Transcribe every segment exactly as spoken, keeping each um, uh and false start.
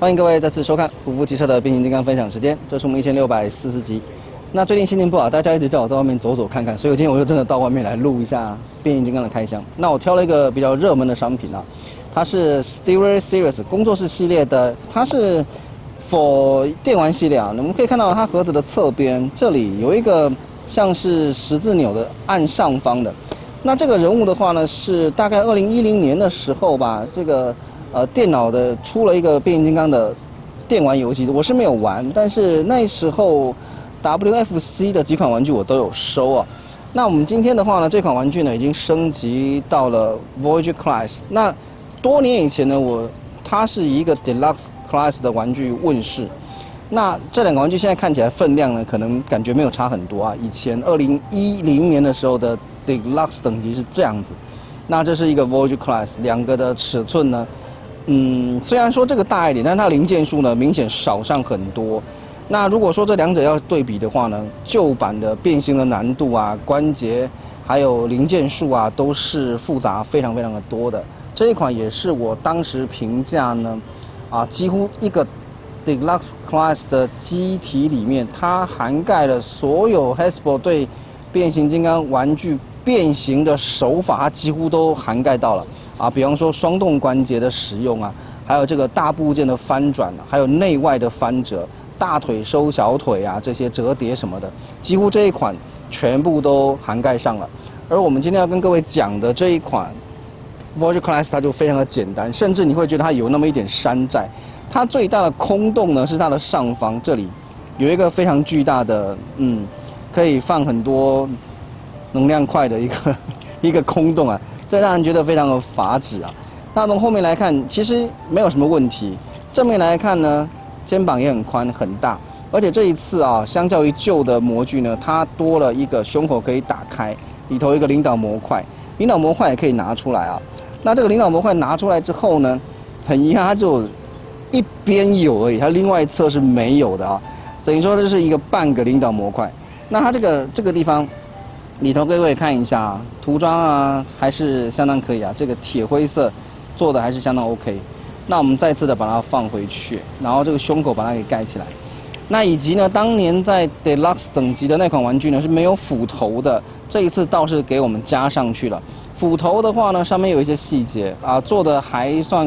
欢迎各位再次收看《虎符骑射》的变形金刚分享时间，这是我们一千六百四十集。那最近心情不好，大家一直叫我到外面走走看看，所以我今天我就真的到外面来录一下变形金刚的开箱。那我挑了一个比较热门的商品啊，它是 Studio Series 工作室系列的，它是 for 电玩系列啊。我们可以看到它盒子的侧边这里有一个像是十字钮的按上方的。那这个人物的话呢，是大概二零一零年的时候吧，这个。 呃，电脑的出了一个变形金刚的电玩游戏，我是没有玩，但是那时候 W F C 的几款玩具我都有收啊。那我们今天的话呢，这款玩具呢已经升级到了 Voyager Class。那多年以前呢，我它是一个 Deluxe Class 的玩具问世。那这两个玩具现在看起来分量呢，可能感觉没有差很多啊。以前二零一零年的时候的 Deluxe 等级是这样子，那这是一个 Voyager Class， 两个的尺寸呢。 嗯，虽然说这个大一点，但它零件数呢明显少上很多。那如果说这两者要对比的话呢，旧版的变形的难度啊、关节还有零件数啊，都是复杂非常非常的多的。这一款也是我当时评价呢，啊，几乎一个 Deluxe Class 的机体里面，它涵盖了所有 Hasbro 对变形金刚玩具变形的手法，它几乎都涵盖到了。 啊，比方说双动关节的使用啊，还有这个大部件的翻转，还有内外的翻折，大腿收小腿啊，这些折叠什么的，几乎这一款全部都涵盖上了。而我们今天要跟各位讲的这一款 Voyager Class， 它就非常的简单，甚至你会觉得它有那么一点山寨。它最大的空洞呢是它的上方这里有一个非常巨大的，嗯，可以放很多能量块的一个一个空洞啊。 这让人觉得非常的乏止啊！那从后面来看，其实没有什么问题。正面来看呢，肩膀也很宽很大，而且这一次啊，相较于旧的模具呢，它多了一个胸口可以打开，里头一个领导模块，领导模块也可以拿出来啊。那这个领导模块拿出来之后呢，很遗憾它只有一边有而已，它另外一侧是没有的啊。等于说这是一个半个领导模块。那它这个这个地方。 里头各位看一下啊，涂装啊还是相当可以啊，这个铁灰色做的还是相当 OK。那我们再次的把它放回去，然后这个胸口把它给盖起来。那以及呢，当年在 Deluxe 等级的那款玩具呢是没有斧头的，这一次倒是给我们加上去了。斧头的话呢，上面有一些细节啊，做的还算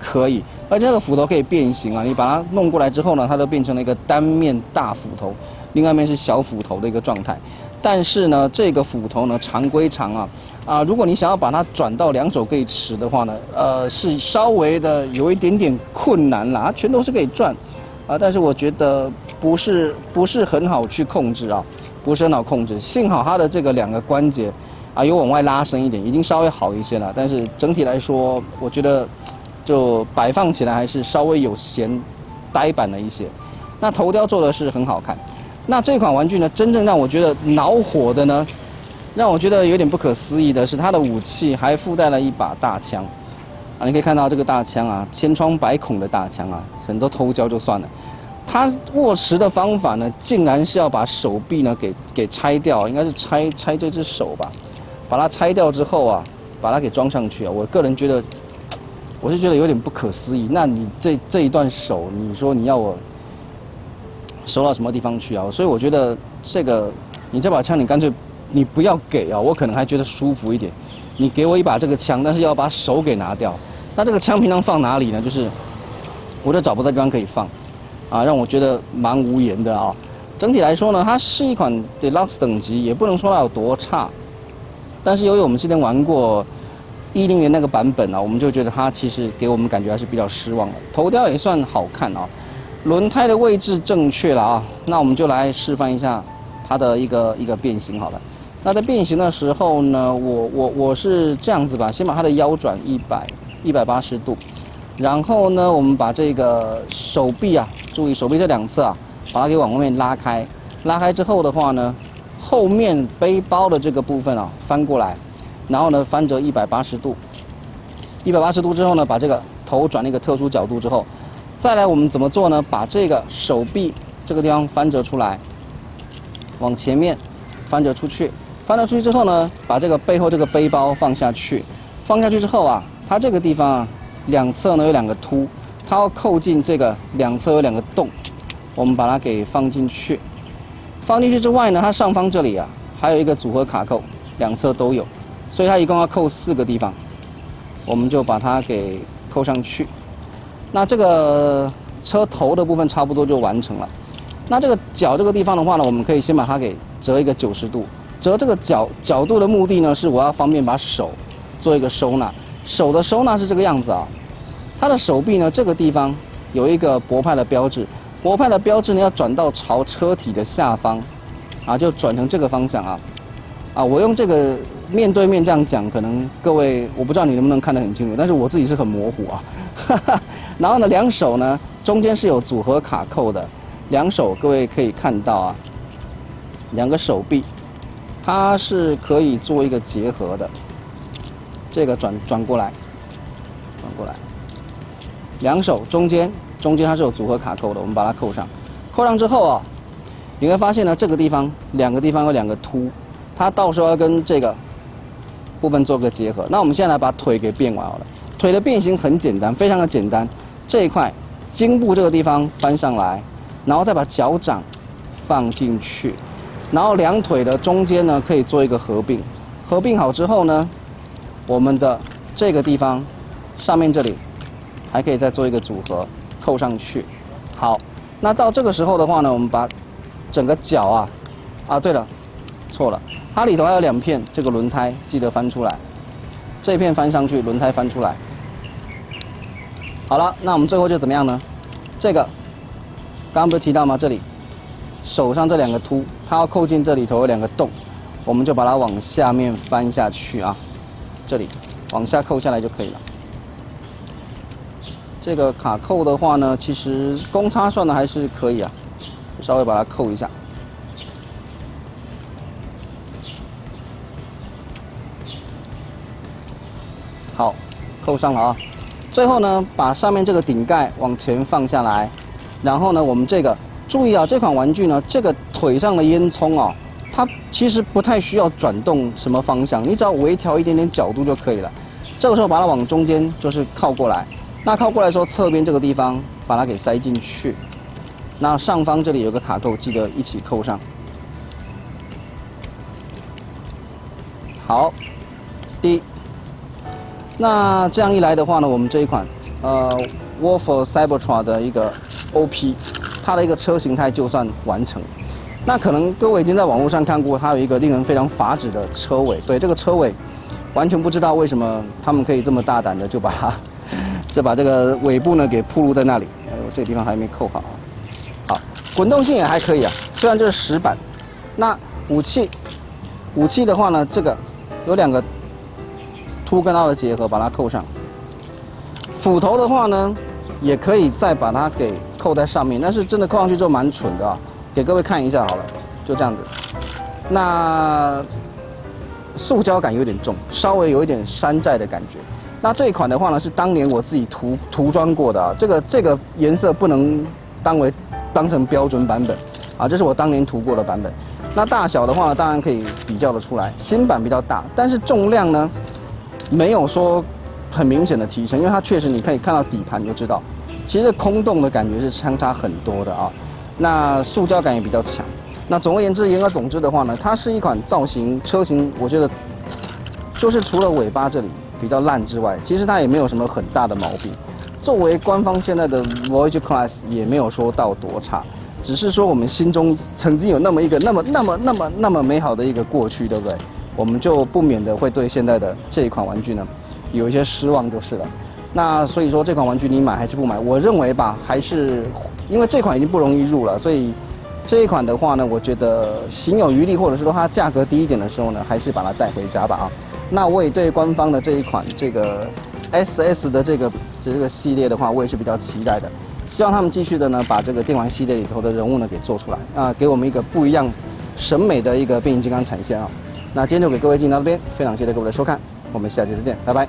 可以，而且这个斧头可以变形啊，你把它弄过来之后呢，它就变成了一个单面大斧头，另外一面是小斧头的一个状态。 但是呢，这个斧头呢长归长啊，啊，如果你想要把它转到两手可以持的话呢，呃，是稍微的有一点点困难啦。它全都是可以转，啊，但是我觉得不是不是很好去控制啊，不是很好控制。幸好它的这个两个关节啊有往外拉伸一点，已经稍微好一些了。但是整体来说，我觉得就摆放起来还是稍微有嫌呆板了一些。那头雕做的是很好看。 那这款玩具呢，真正让我觉得恼火的呢，让我觉得有点不可思议的是，它的武器还附带了一把大枪，啊，你可以看到这个大枪啊，千疮百孔的大枪啊，很多偷胶就算了，它握持的方法呢，竟然是要把手臂呢给给拆掉，应该是拆拆这只手吧，把它拆掉之后啊，把它给装上去啊，我个人觉得，我是觉得有点不可思议。那你这这一段手，你说你要我？ 收到什么地方去啊？所以我觉得这个，你这把枪你干脆你不要给啊，我可能还觉得舒服一点。你给我一把这个枪，但是要把手给拿掉。那这个枪平常放哪里呢？就是我都找不到地方可以放，啊，让我觉得蛮无言的啊。整体来说呢，它是一款 Deluxe 等级，也不能说它有多差。但是由于我们之前玩过十年那个版本啊，我们就觉得它其实给我们感觉还是比较失望的。头雕也算好看啊。 轮胎的位置正确了啊，那我们就来示范一下它的一个一个变形好了。那在变形的时候呢，我我我是这样子吧，先把它的腰转一百八十度，然后呢，我们把这个手臂啊，注意手臂这两侧啊，把它给往外面拉开。拉开之后的话呢，后面背包的这个部分啊翻过来，然后呢翻折一百八十度， 一百八十度之后呢，把这个头转了一个特殊角度之后。 再来，我们怎么做呢？把这个手臂这个地方翻折出来，往前面翻折出去。翻折出去之后呢，把这个背后这个背包放下去。放下去之后啊，它这个地方啊，两侧呢有两个凸，它要扣进这个两侧有两个洞，我们把它给放进去。放进去之外呢，它上方这里啊还有一个组合卡扣，两侧都有，所以它一共要扣四个地方，我们就把它给扣上去。那这个车头的部分差不多就完成了。那这个角这个地方的话呢，我们可以先把它给折一个九十度。 折这个角角度的目的呢，是我要方便把手做一个收纳。手的收纳是这个样子啊，它的手臂呢这个地方有一个博派的标志，博派的标志呢要转到朝车体的下方，啊就转成这个方向啊，啊我用这个面对面这样讲，可能各位我不知道你能不能看得很清楚，但是我自己是很模糊啊。哈哈。然后呢，两手呢中间是有组合卡扣的，两手各位可以看到啊，两个手臂。 它是可以做一个结合的，这个转转过来，转过来，两手中间中间它是有组合卡扣的，我们把它扣上，扣上之后啊，你会发现呢这个地方两个地方有两个凸，它到时候要跟这个部分做个结合。那我们现在来把腿给变完好了，腿的变形很简单，非常的简单，这一块胫部这个地方翻上来，然后再把脚掌放进去。 然后两腿的中间呢，可以做一个合并，合并好之后呢，我们的这个地方，上面这里，还可以再做一个组合，扣上去。好，那到这个时候的话呢，我们把整个脚啊，啊对了，错了，它里头还有两片这个轮胎，记得翻出来，这片翻上去，轮胎翻出来。好了，那我们最后就怎么样呢？这个，刚刚不是提到吗？这里。 手上这两个凸，它要扣进这里头有两个洞，我们就把它往下面翻下去啊，这里往下扣下来就可以了。这个卡扣的话呢，其实公差算的还是可以啊，稍微把它扣一下。好，扣上了啊。最后呢，把上面这个顶盖往前放下来，然后呢，我们这个。 注意啊，这款玩具呢，这个腿上的烟囱啊，它其实不太需要转动什么方向，你只要微调一点点角度就可以了。这个时候把它往中间就是靠过来，那靠过来的时候，侧边这个地方把它给塞进去，那上方这里有个卡扣，记得一起扣上。好，第一，那这样一来的话呢，我们这一款呃 Wolf Cybertruck 的一个 O P。 它的一个车形态就算完成，那可能各位已经在网络上看过，它有一个令人非常发指的车尾。对，这个车尾完全不知道为什么他们可以这么大胆的就把它，就把这个尾部呢给暴露在那里。哎呦，这个地方还没扣好啊。好，滚动性也还可以啊，虽然这是石板。那武器，武器的话呢，这个有两个凸跟凹的结合，把它扣上。斧头的话呢，也可以再把它给。 扣在上面，但是真的扣上去之后蛮蠢的啊，给各位看一下好了，就这样子。那塑胶感有点重，稍微有一点山寨的感觉。那这一款的话呢，是当年我自己涂涂装过的啊，这个这个颜色不能当为当成标准版本啊，这是我当年涂过的版本。那大小的话呢，当然可以比较的出来，新版比较大，但是重量呢没有说很明显的提升，因为它确实你可以看到底盘就知道。 其实空洞的感觉是相差很多的啊，那塑胶感也比较强。那总而言之，言而总之的话呢，它是一款造型车型，我觉得就是除了尾巴这里比较烂之外，其实它也没有什么很大的毛病。作为官方现在的 Voyager Class 也没有说到多差，只是说我们心中曾经有那么一个那么那么那么那么美好的一个过去，对不对？我们就不免的会对现在的这一款玩具呢有一些失望就是了。 那所以说这款玩具你买还是不买？我认为吧，还是因为这款已经不容易入了，所以这一款的话呢，我觉得行有余力，或者是说它价格低一点的时候呢，还是把它带回家吧啊。那我也对官方的这一款这个 S S 的这个这个系列的话，我也是比较期待的，希望他们继续的呢把这个电玩系列里头的人物呢给做出来啊、呃，给我们一个不一样审美的一个变形金刚产线啊。那今天就给各位进行到这边，非常谢谢各位的收看，我们下期再见，拜拜。